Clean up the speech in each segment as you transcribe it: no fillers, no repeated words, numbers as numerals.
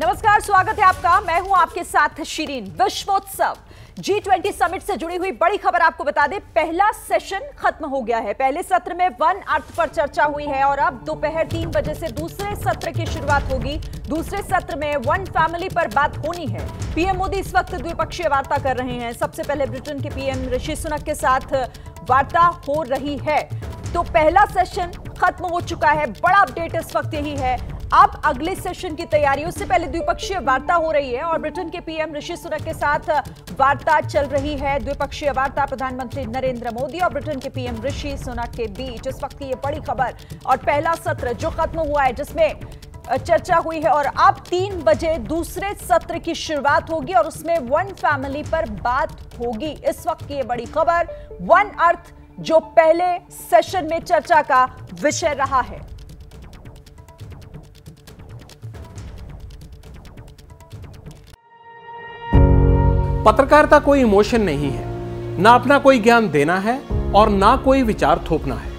नमस्कार, स्वागत है आपका। मैं हूं आपके साथ शिरीन। विश्वोत्सव G20 समिट से जुड़ी हुई बड़ी खबर आपको बता दें, पहला सेशन खत्म हो गया है। पहले सत्र में वन अर्थ पर चर्चा हुई है और अब दोपहर 3 बजे से दूसरे सत्र की शुरुआत होगी। दूसरे सत्र में वन फैमिली पर बात होनी है। पीएम मोदी इस वक्त द्विपक्षीय वार्ता कर रहे हैं। सबसे पहले ब्रिटेन के पीएम ऋषि सुनक के साथ वार्ता हो रही है। तो पहला सेशन खत्म हो चुका है। बड़ा अपडेट इस वक्त यही है। अब अगले सेशन की तैयारियों से पहले द्विपक्षीय वार्ता हो रही है और ब्रिटेन के पीएम ऋषि सुनक के साथ वार्ता चल रही है। द्विपक्षीय वार्ता प्रधानमंत्री नरेंद्र मोदी और ब्रिटेन के पीएम ऋषि सुनक के बीच। इस वक्त ये बड़ी खबर। और पहला सत्र जो खत्म हुआ है, जिसमें चर्चा हुई है, और अब 3 बजे दूसरे सत्र की शुरुआत होगी और उसमें वन फैमिली पर बात होगी। इस वक्त ये बड़ी खबर। वन अर्थ जो पहले सेशन में चर्चा का विषय रहा है। पत्रकारिता कोई इमोशन नहीं है, ना अपना कोई ज्ञान देना है और ना कोई विचार थोपना है।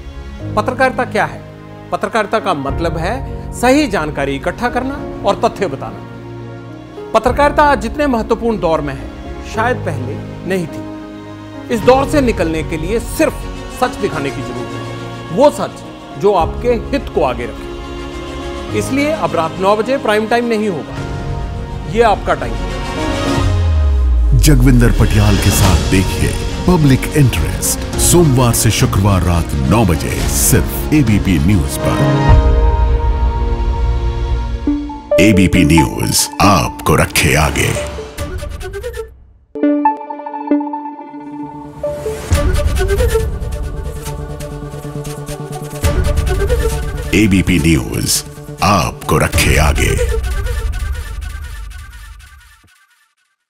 पत्रकारिता क्या है? पत्रकारिता का मतलब है सही जानकारी इकट्ठा करना और तथ्य बताना। पत्रकारिता आज जितने महत्वपूर्ण दौर में है, शायद पहले नहीं थी। इस दौर से निकलने के लिए सिर्फ सच दिखाने की जरूरत है, वो सच जो आपके हित को आगे रखे। इसलिए अब रात 9 बजे प्राइम टाइम नहीं होगा, ये आपका टाइम है। जगविंदर पटियाल के साथ देखिए पब्लिक इंटरेस्ट, सोमवार से शुक्रवार रात 9 बजे सिर्फ एबीपी न्यूज पर। एबीपी न्यूज आपको रखे आगे। एबीपी न्यूज आपको रखे आगे।